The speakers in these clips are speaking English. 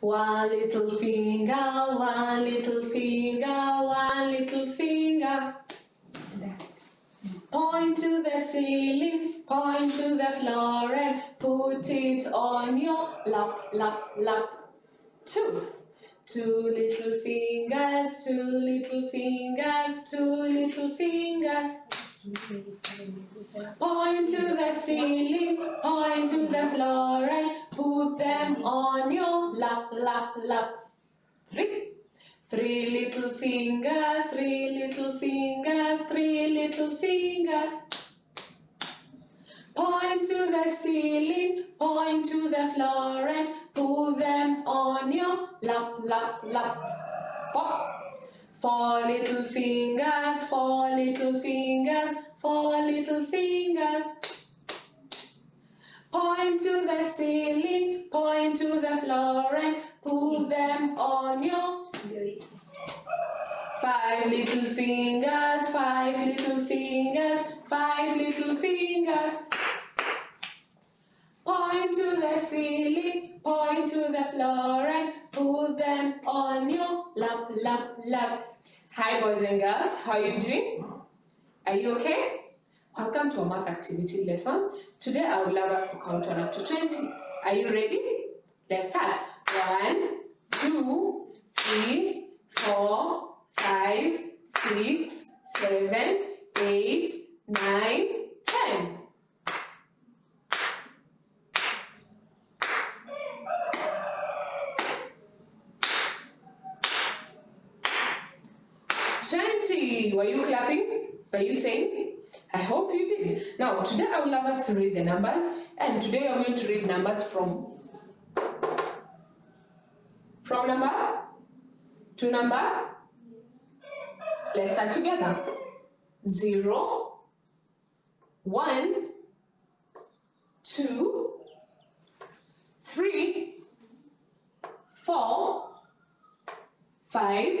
One little finger, Point to the ceiling, point to the floor and put it on your lap, Two. Two little fingers, Point to the ceiling, point to the floor and put them on your lap, Three. Three little fingers. Point to the ceiling, point to the floor and put them on your lap, Four. Four little fingers. Point to the ceiling, point to the floor and put them on your five little fingers. Point to the ceiling, point to the floor and put them on your lap, Hi boys and girls, how are you doing? Are you okay? Welcome to our math activity lesson. Today I would love us to count on up to 20. Are you ready? Let's start. 1, 2, 3, 4, 5, 6, 7, 8, 9, 10. 20. Were you clapping? Were you saying? I hope you did. Now, today I would love us to read the numbers, and today I'm going to read numbers from number to number. Let's start together. 0, 1, 2, 3, 4, 5,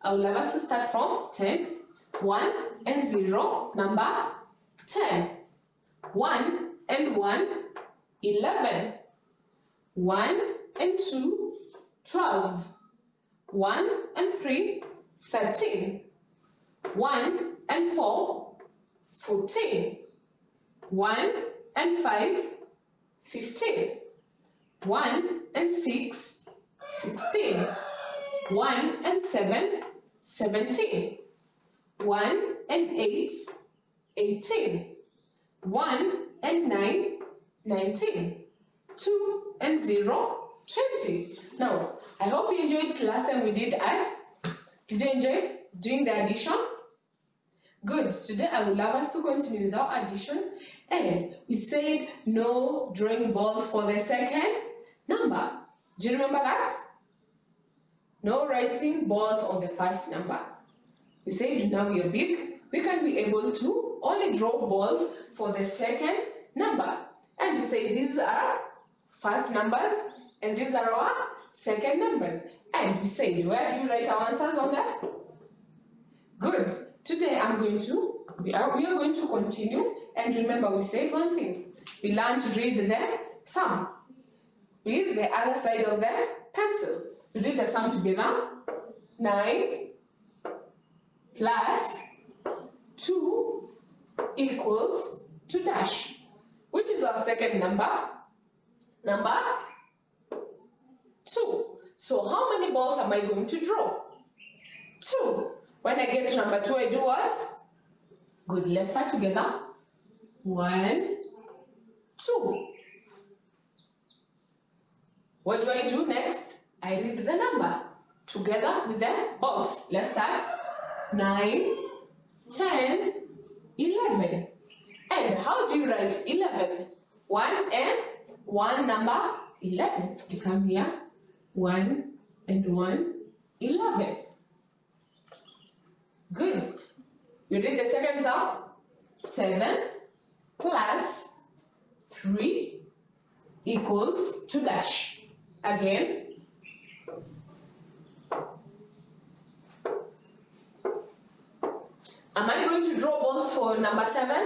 I would love us to start from 10. 1 and 0, number 10. 1 and 1, 11. 1 and 2, 12. 1 and 3, 13. 1 and 4, 14. 1 and 5, 15. 1 and 6, 16. 1 and 7, 17. 1 and 8, 18. 1 and 9, 19. 2 and 0, 20. Now, I hope you enjoyed last time we did add. Did you enjoy doing the addition? Good. Today I would love us to continue with our addition. And we said no drawing balls for the second number. Do you remember that? No writing balls on the first number. We said now we are big, we can be able to only draw balls for the second number. And we say these are first numbers and these are our second numbers. And we say where do you write our answers on that? Good. Today we are going to continue, and remember we said one thing. We learned to read the sum with the other side of the pencil. We read the sum together. 9 plus 2 equals 2 dash, which is our second number, number 2. So how many balls am I going to draw? 2. When I get to number 2, I do what? Good, let's start together. 1, 2. What do I do next? I read the number together with the balls. Let's start. 9, 10, 11. And how do you write 11? 1 and 1 number 11. You come here, 1 and 1, 11. Good. You read the second sum. 7 plus 3 equals to dash. Again, am I going to draw balls for number 7?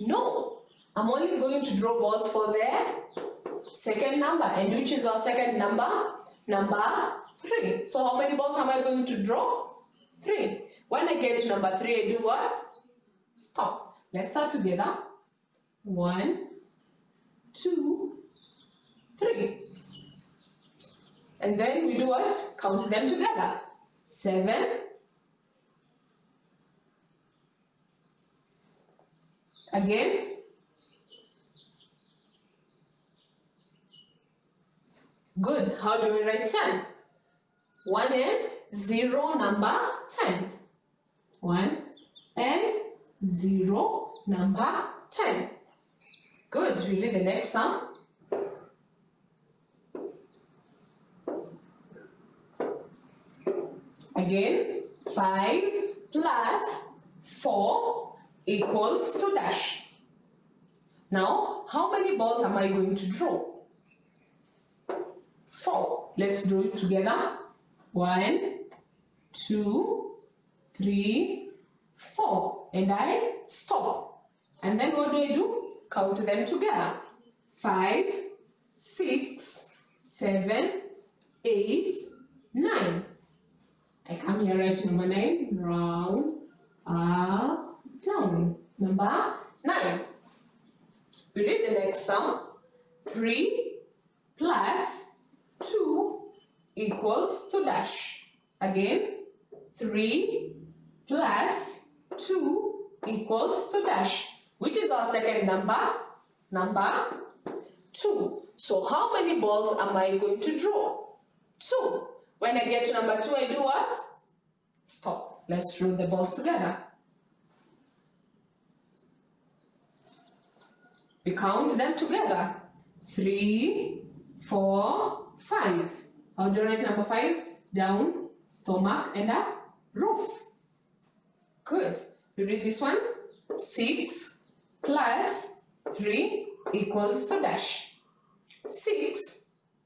No, I'm only going to draw balls for the second number. And which is our second number? Number 3. So how many balls am I going to draw? 3. When I get to number 3, I do what? Stop. Let's start together. 1, 2, 3. And then we do what? Count them together. 7. Again. Good. How do we write 10? 1 and 0, number 10. 1 and 0, number 10. Good. We read the next sum. 5 plus 4 equals to dash. Now, how many balls am I going to draw? 4. Let's draw it together. 1, 2, 3, 4. And I stop. And then what do? Count them together. 5, 6, 7, 8, 9. I come here, write number 9, round up, down. Number 9. We read the next sum. 3 plus 2 equals to dash. Again, 3 plus 2 equals to dash. Which is our second number? Number 2. So how many balls am I going to draw? 2. When I get to number 2, I do what? Stop. Let's draw the balls together. We count them together. 3, 4, 5. How do you write number 5? Down, stomach, and a roof. Good. You read this one. 6 plus 3 equals to dash. 6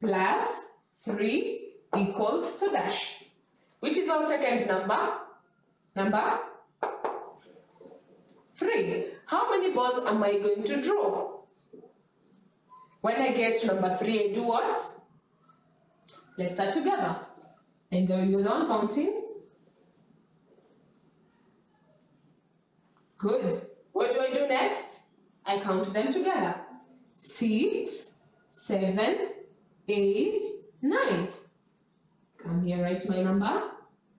plus 3 equals to dash. Which is our second number? Number 3. How many balls am I going to draw? When I get to number 3, I do what? Let's start together. And then you're done counting. Good. What do I do next? I count them together. 6, 7, 8, 9. Come here, write my number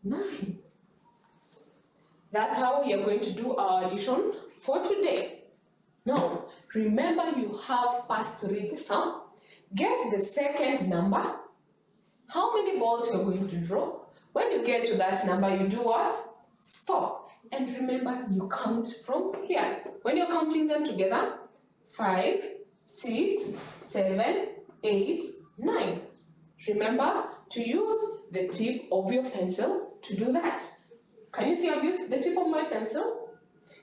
9. That's how we are going to do our addition for today. Now, remember you have first to read the sum. Get the second number. How many balls you are going to draw? When you get to that number, you do what? Stop. And remember, you count from here. When you're counting them together, 5, 6, 7, 8, 9. Remember to use the tip of your pencil to do that. Can you see I've used the tip of my pencil?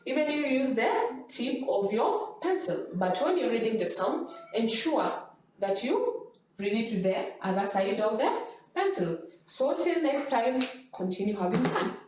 Even you use the tip of your pencil. But when you're reading the sum, ensure that you read it with the other side of the pencil. So till next time, continue having fun.